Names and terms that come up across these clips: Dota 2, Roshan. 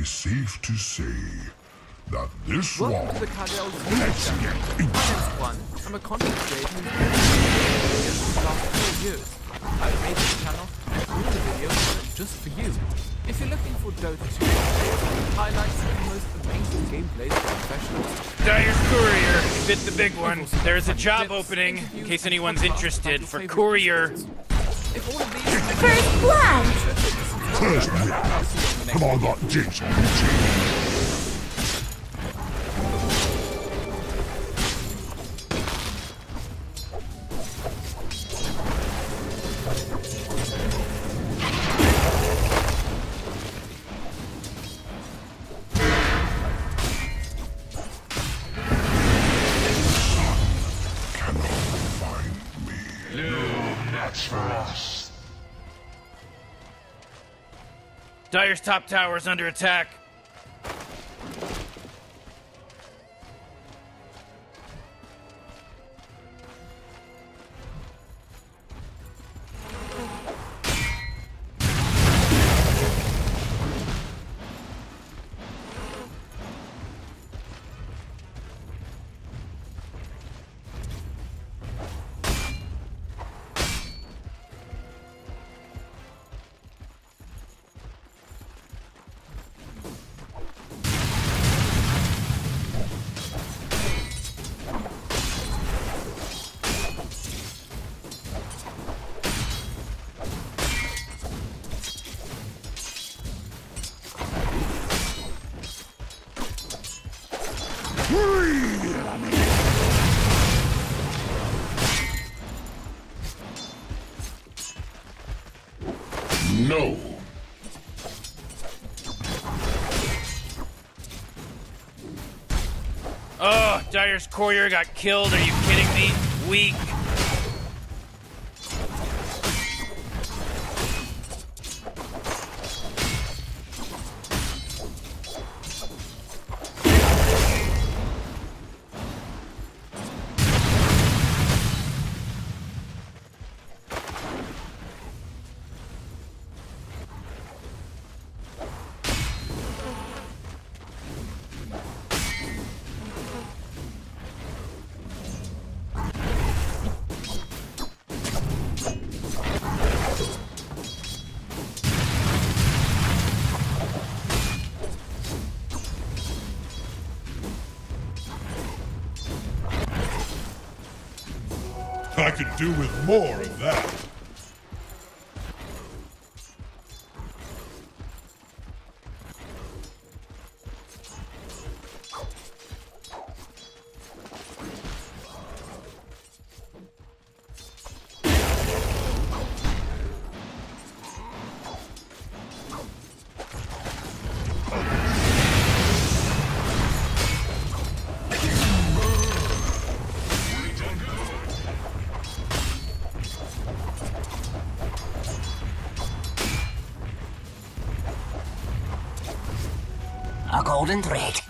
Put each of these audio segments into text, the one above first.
be safe to say that this one. Let's get into. I'm a content creator. For the last 4 years, I made this channel and put the videos just for you. If you're looking for Dota 2, highlights and most amazing gameplays for professionals. Dire Courier, you bit the big one. There's a job opening in case anyone's interested for Courier. If all of these first blood. First blood. Come on, got Jinx on the team. Dire's top tower is under attack. No. Oh, Dire's courier got killed. Are you kidding me? Weak. I could do with more of that. A golden thread.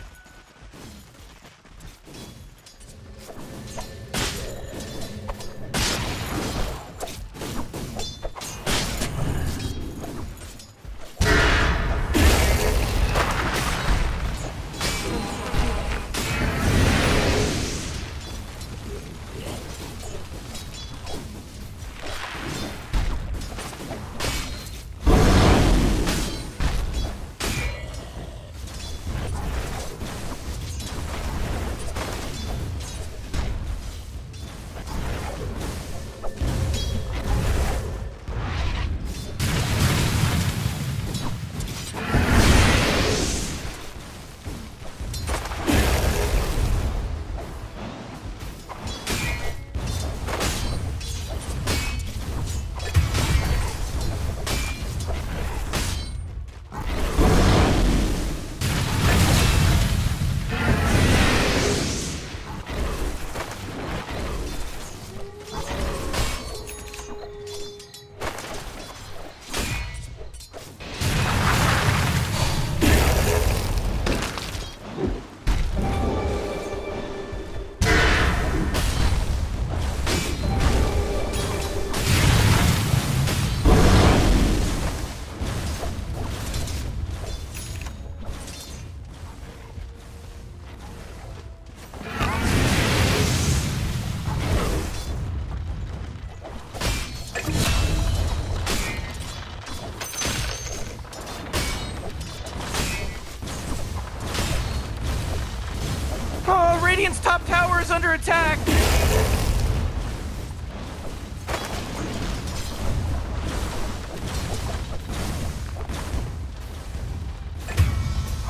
Radiant's top tower is under attack!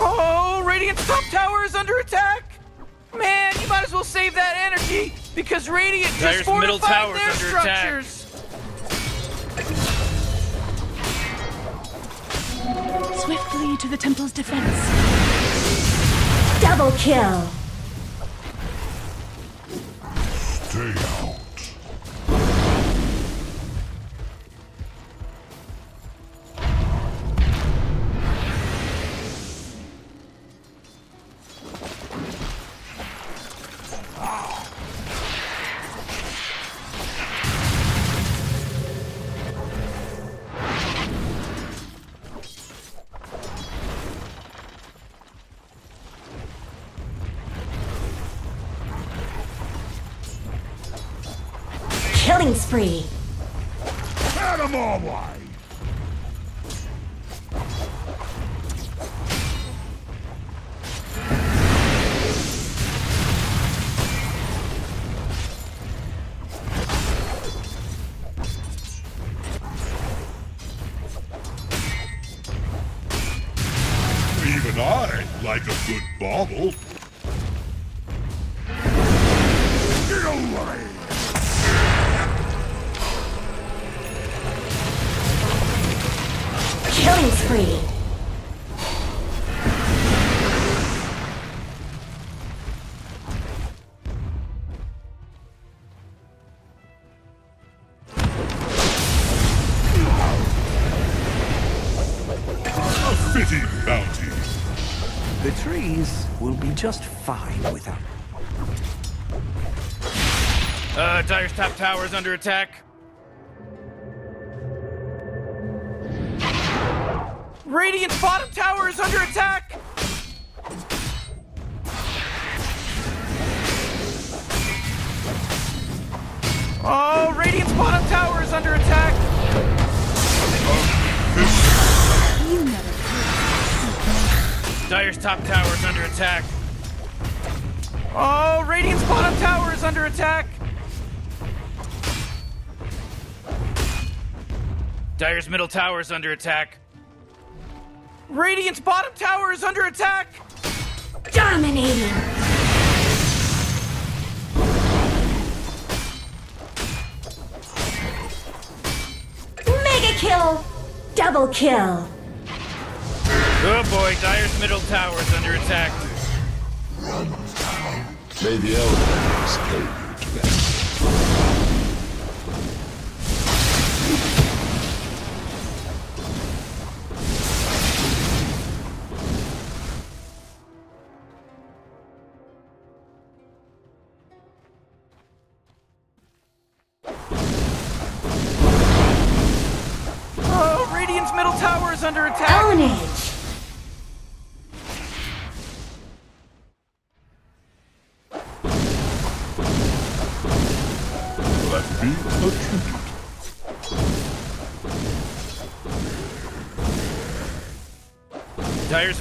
Oh, Radiant's top tower is under attack! Man, you might as well save that energy, because Radiant just fortified their structures! Swiftly to the temple's defense. Double kill! Stay out. Killing spree. Had 'em all wide. Even I like a good bobble. Get away. Killing spree. A fitting bounty. The trees will be just fine without them. Dire's top tower is under attack. Radiant's bottom tower is under attack! Oh, Radiant's bottom tower is under attack! Dire's top tower is under attack! Oh, Radiant's bottom tower is under attack! Dire's middle tower is under attack! Radiant's bottom tower is under attack! Dominating! Mega kill! Double kill! Oh boy, Dire's middle tower is under attack. May the elders pay you to rest. Middle tower is under attack. Ownage. Let me attribute. Dire's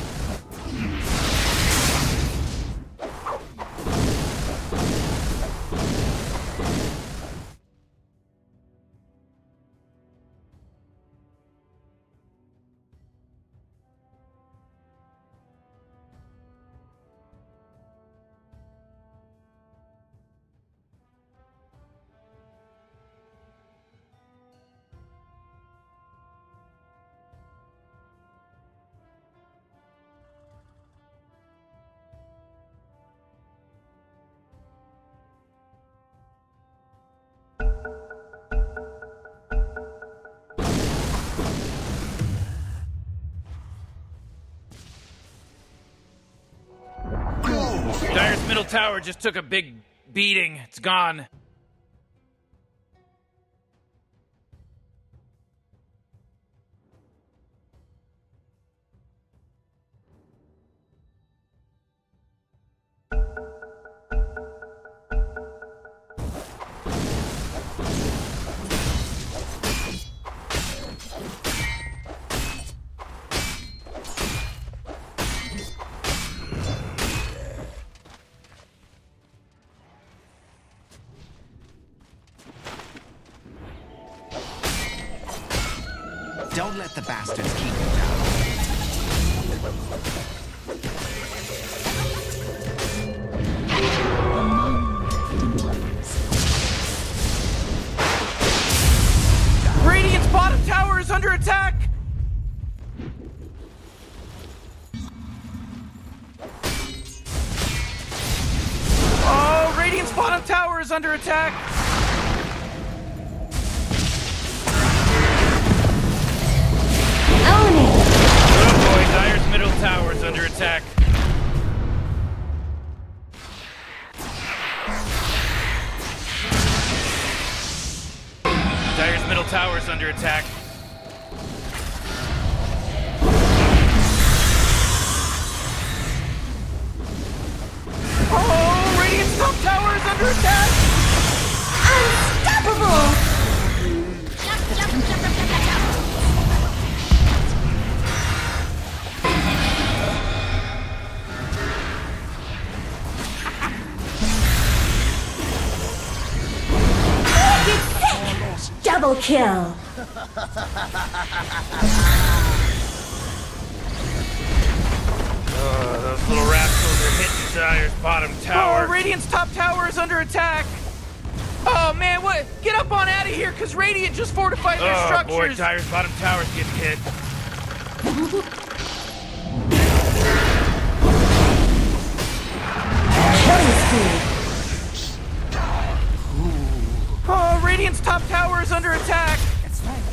Dire's middle tower just took a big beating. It's gone. let the bastards keep you down. Radiant's bottom tower is under attack! Oh, Radiant's bottom tower is under attack! Tower's under attack. Dire's middle tower's under attack. Oh, Radiant's top tower's under attack! Unstoppable! Jump. Double kill! Those little rascals are hitting Dire's bottom tower. Oh, Radiant's top tower is under attack! Oh man, what? Get up on out of here, because Radiant just fortified their structures! Oh boy, Dire's bottom tower's getting hit. Killing speed! Oh, Radiant's top tower is under attack! That's right.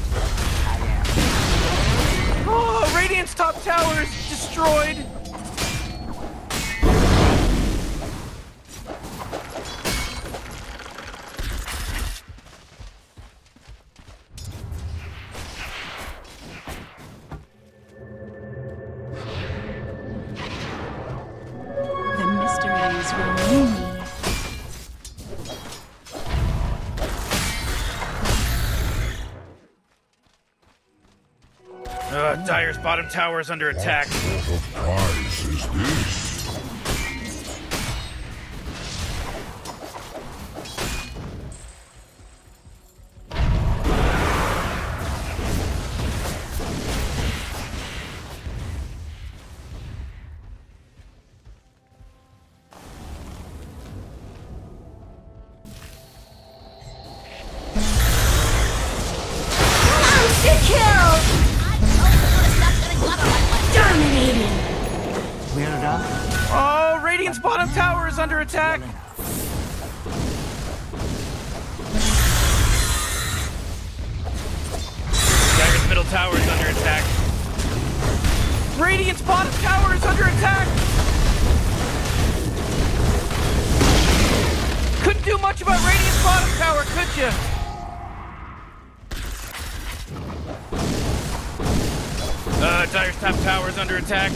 I am. Oh, Radiant's top tower is destroyed! Dire's bottom tower is under attack. What sort of prize is this? Under attack! Dire's middle tower is under attack. Radiant's bottom tower is under attack! Couldn't do much about Radiant's bottom tower, could you? Dire's top tower is under attack.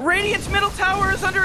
Radiant's middle tower is under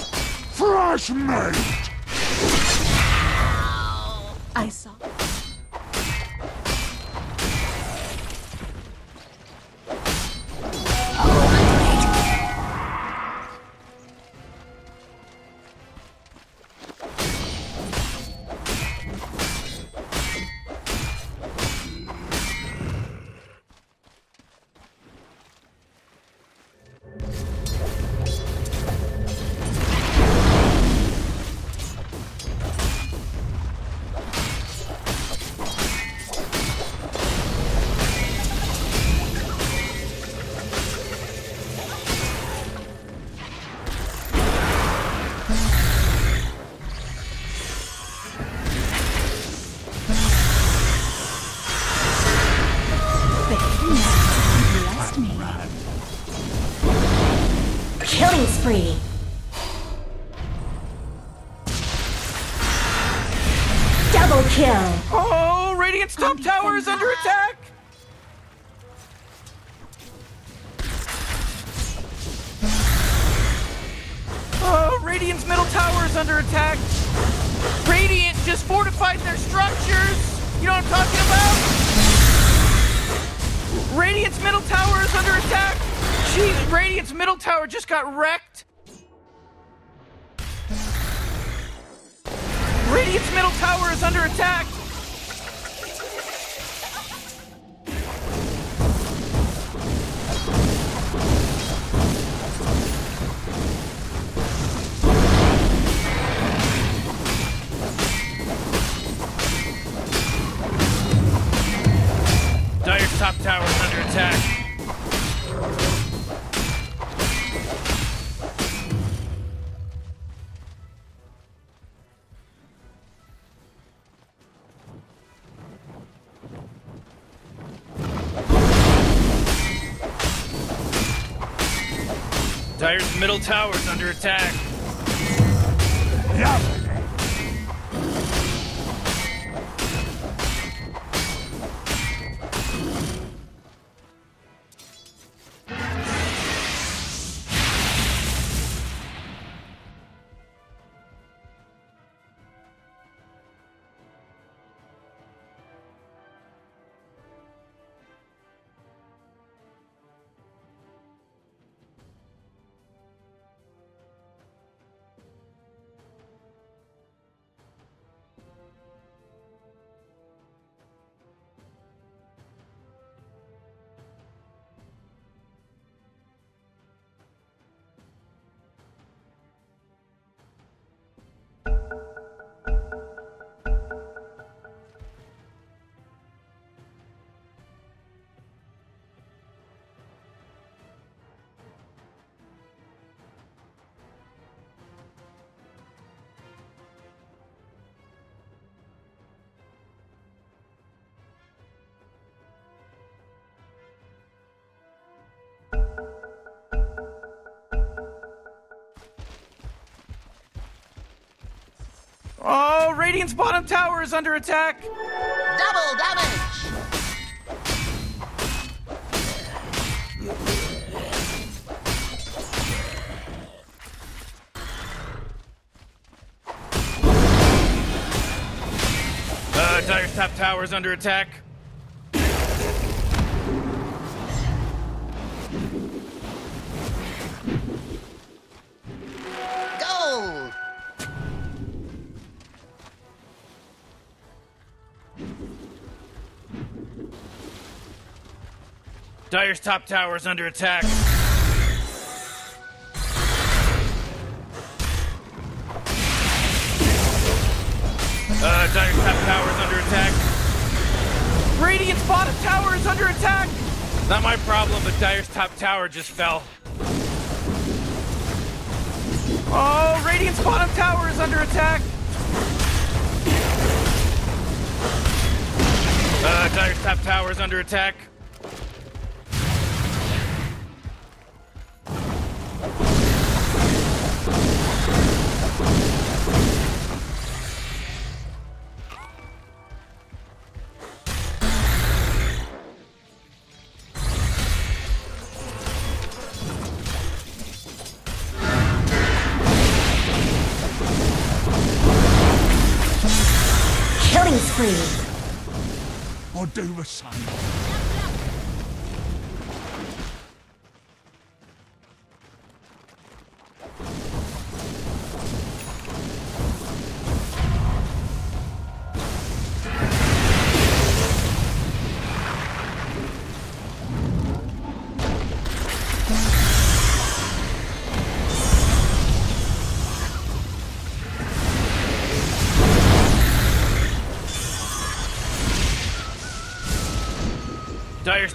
Flash mate! I saw. Free. Double kill. Oh, Radiant's top tower is under attack. Oh, Radiant's middle tower is under attack. Radiant just fortified their structures. You know what I'm talking about? Radiant's middle tower is under attack. Jeez, Radiant's middle tower just got wrecked! Radiant's middle tower is under attack! Dire's top tower is under attack! Dire's middle tower's under attack. Yeah. Oh, Radiant's bottom tower is under attack! Double damage! Dire's top tower is under attack. Dire's top tower is under attack. Dire's top tower is under attack. Radiant's bottom tower is under attack! Not my problem, but Dire's top tower just fell. Oh, Radiant's bottom tower is under attack! Dire's top tower is under attack. free. Or do the same. Dire's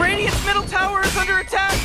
Radiant's middle tower is under attack!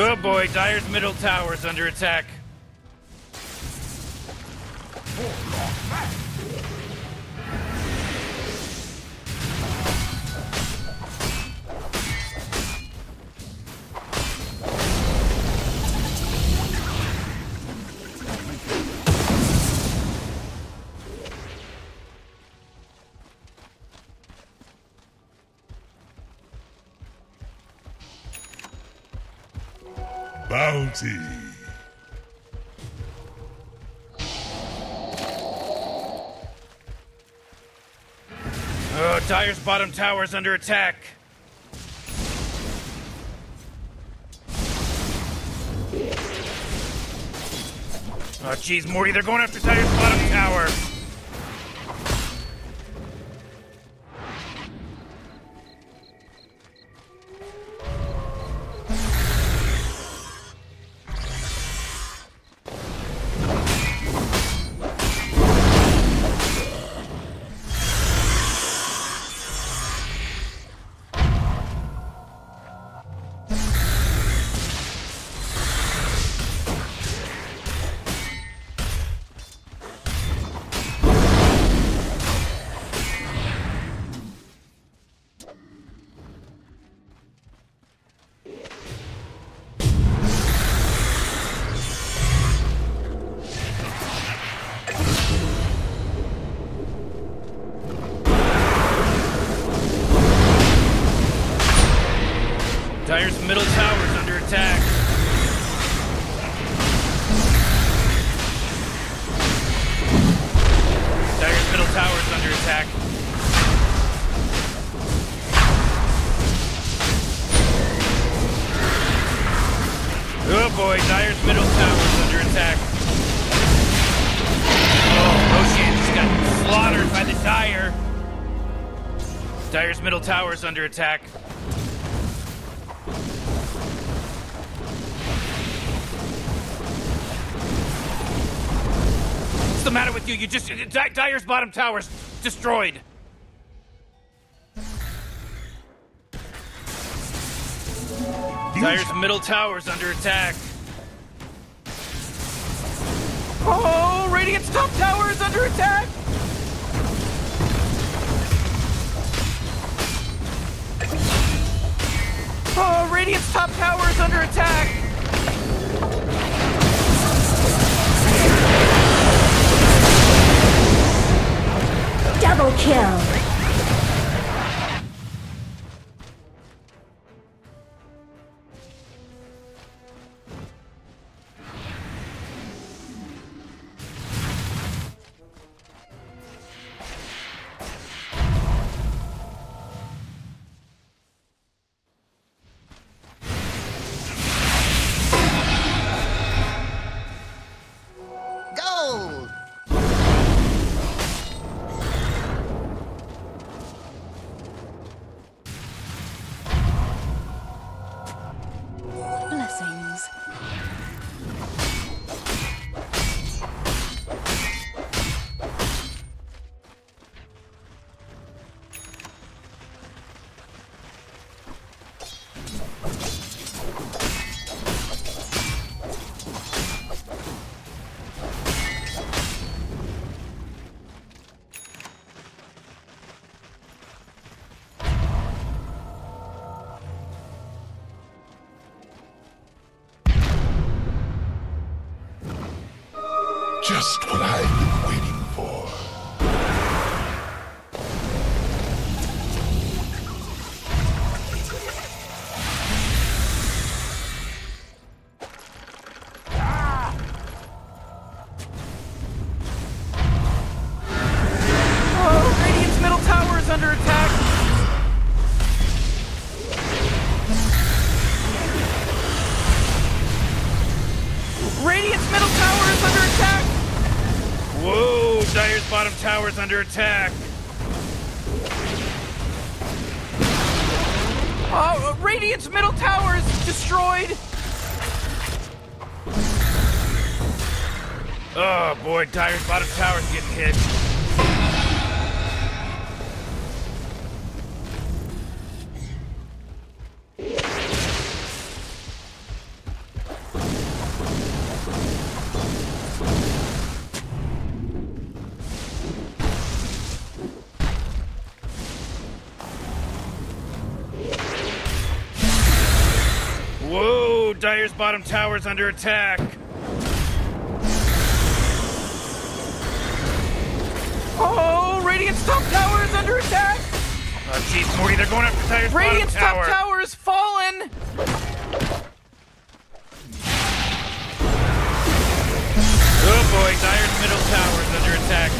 Oh boy, Dire's middle tower is under attack. bounty. Dire's bottom tower is under attack. Oh jeez, Morty, they're going after Dire's bottom tower. Dire's middle tower is under attack. Dire's middle tower is under attack. Oh boy, Dire's middle tower is under attack. Oh, Roshan just got slaughtered by the Dire. Dire's middle tower is under attack. What's the matter with you? You just Dire's bottom tower's destroyed. Dire's middle tower's under attack. Oh, Radiant's top tower is under attack. Oh, Radiant's top tower is under attack. Double kill. Just what I've been waiting for. Oh, Radiant's middle tower is under attack. Radiant's middle tower is under attack. Whoa! Dire's bottom tower's under attack! Oh, Radiant's middle tower is destroyed! Oh boy, Dire's bottom tower's getting hit. Whoa! Dire's bottom tower's under attack! Oh! Radiant's top tower is under attack! Oh jeez, Morty, they're going after Dire's bottom tower! Radiant's top tower is fallen! attack.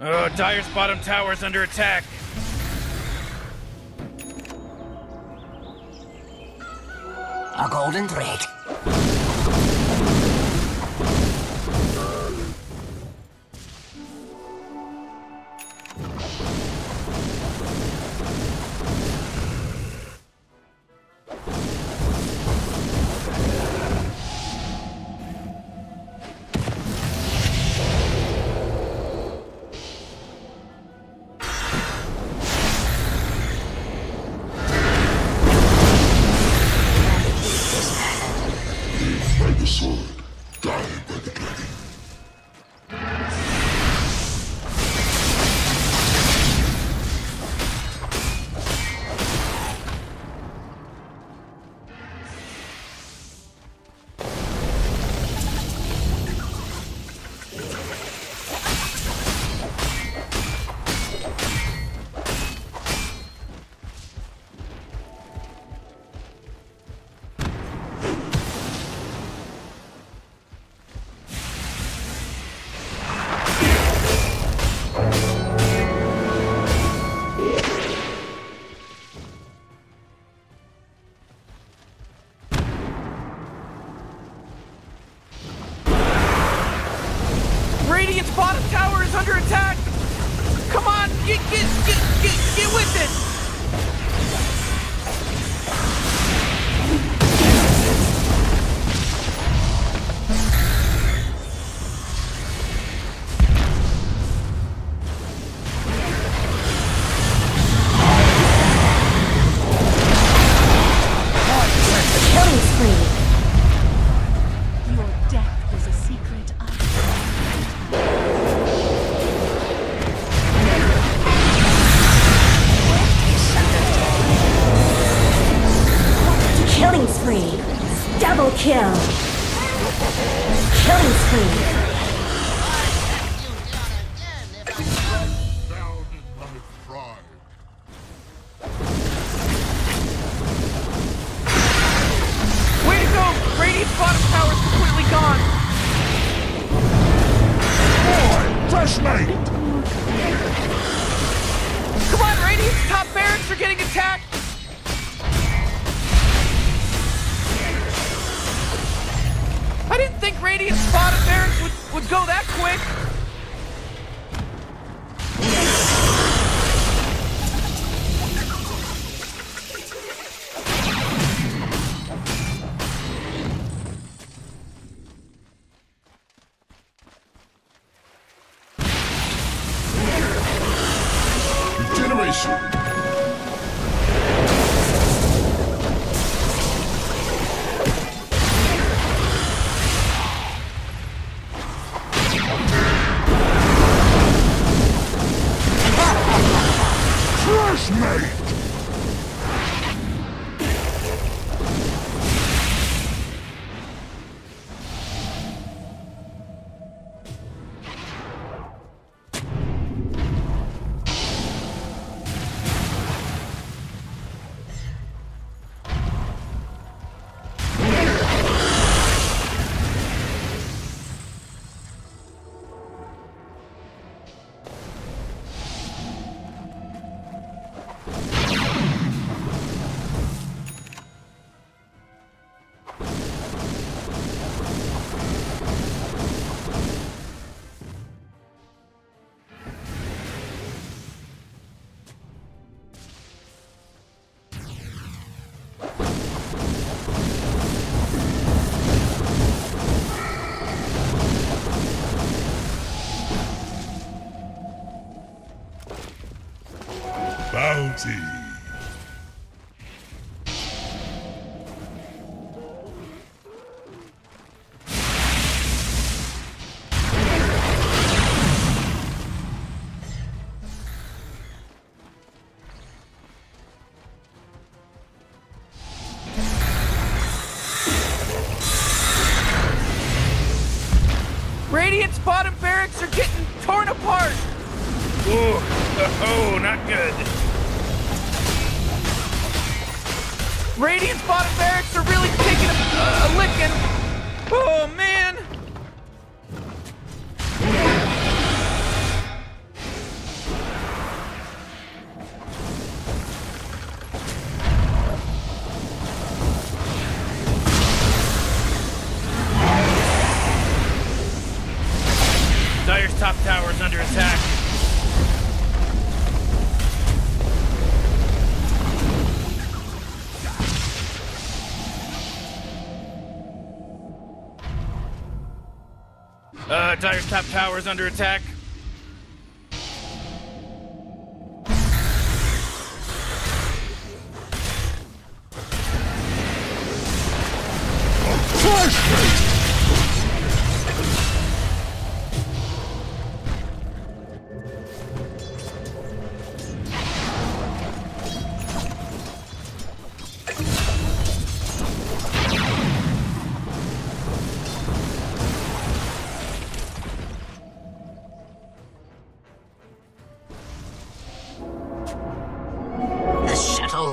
Oh, Dire's bottom tower is under attack. A golden thread. Radiant's bottom barracks are getting torn apart! Oh, not good. Radiant's bottom barracks are really taking a licking. Oh, man. Dire's top tower is under attack. Dire's top tower is under attack.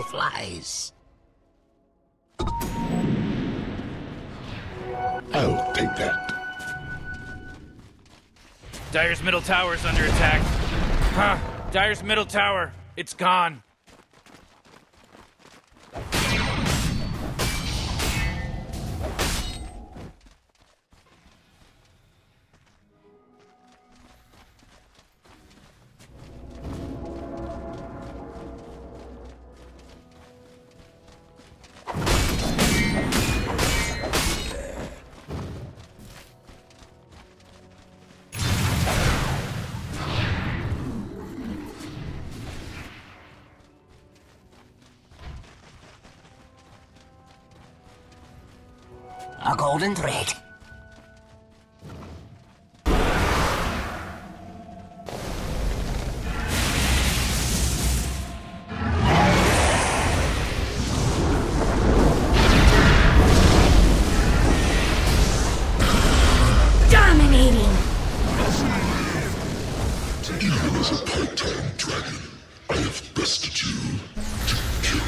Flies. I'll take that. Dire's middle tower is under attack. Huh. Dire's middle tower. It's gone. A golden thread. Dominating. Even as a part-time dragon, I have bested you to kill.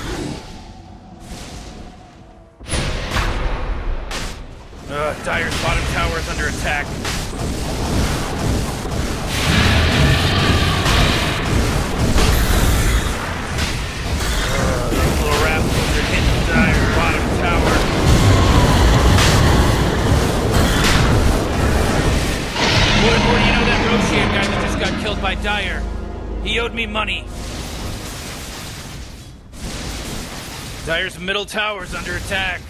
Dire's bottom tower is under attack. Those little rascals are hitting Dire's bottom tower. Woodward, you know that Roshan guy that just got killed by Dire? He owed me money. Dire's middle tower is under attack.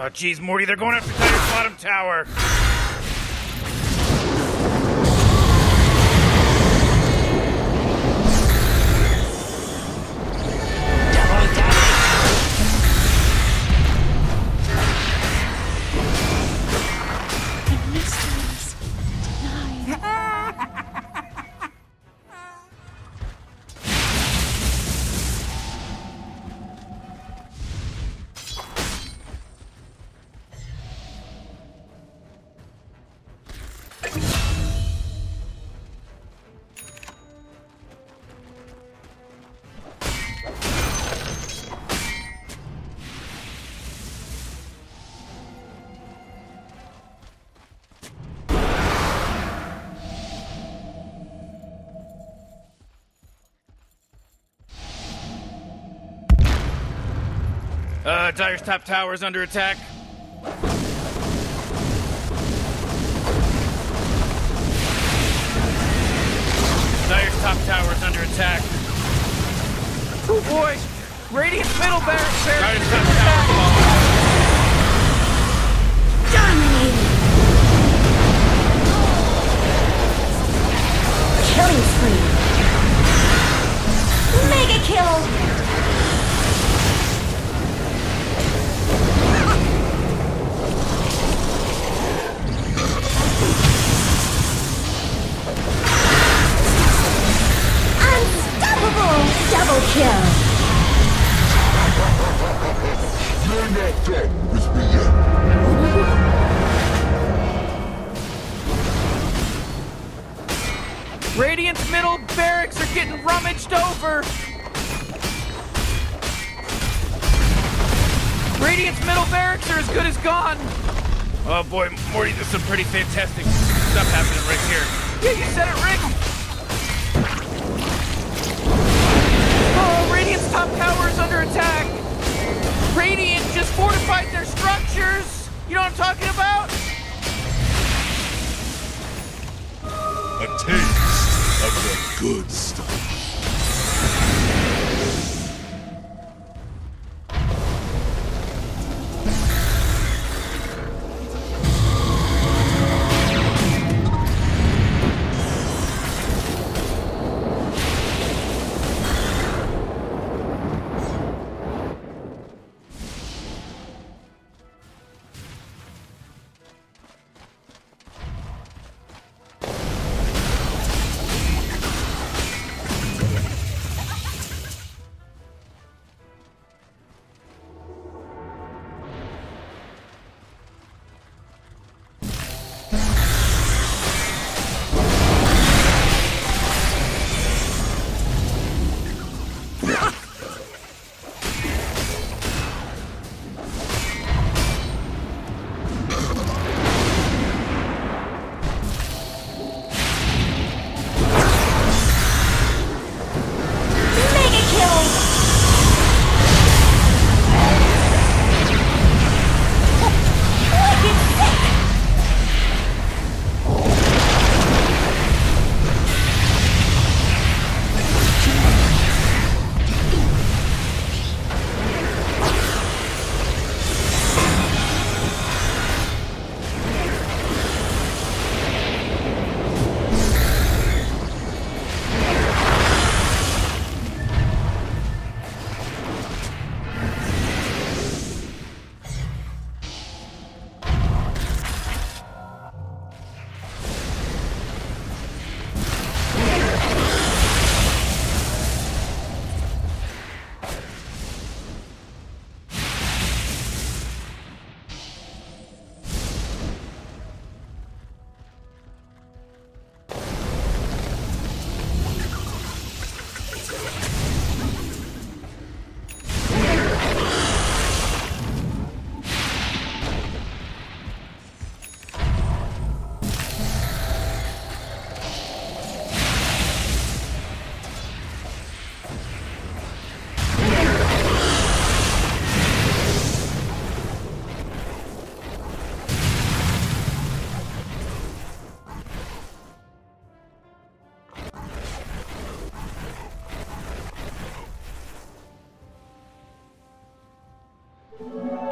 Oh, geez, Morty, they're going after Dire's bottom tower. Double down. The mysteries denied. Dire's top tower is under attack. Dire's top tower is under attack. Oh boy! Radiant's middle barracks there! Dire's top tower falling. Dominating! Killing spree! Mega kill! Double kill! You're not done with me yet. Radiant's middle barracks are getting rummaged over. Radiant's middle barracks are as good as gone. Oh boy, Morty, this is pretty fantastic stuff happening right here. Yeah, you said it, Rick. Oh, Radiant's top tower is under attack. Radiant just fortified their structures. You know what I'm talking about? A taste of the good stuff.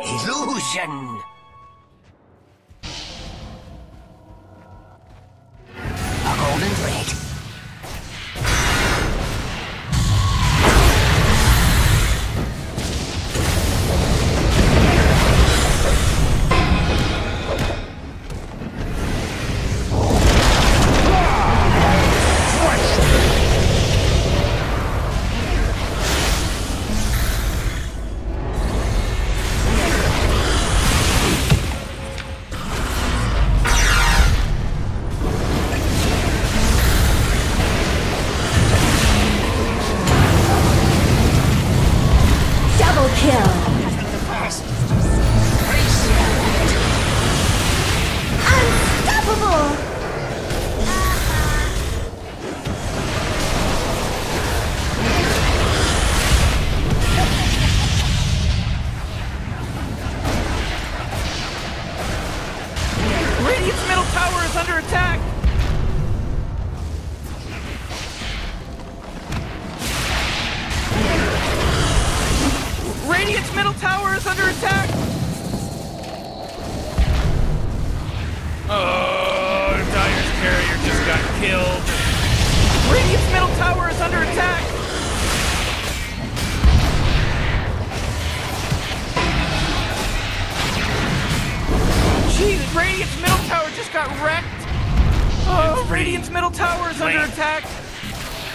Illusion!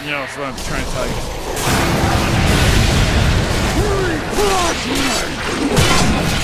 That's what I'm trying to tell you.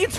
Radiant's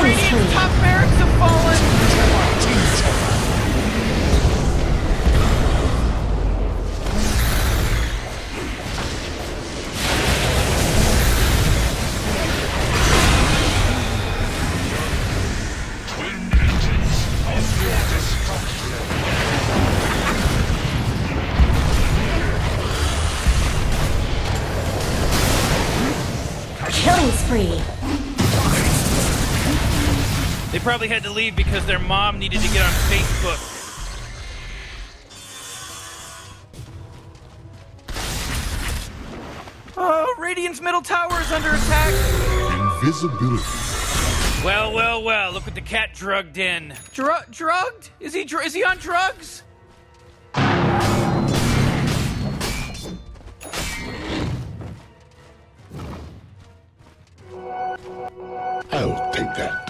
Radiant's top barracks have fallen. Twin engines of your destruction. Killing spree. They probably had to leave because their mom needed to get on Facebook. Oh, Radiant's middle tower is under attack. Invisibility. Well, well, well. Look what the cat drugged in. Drugged? Is he on drugs? I'll take that.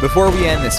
Before we end this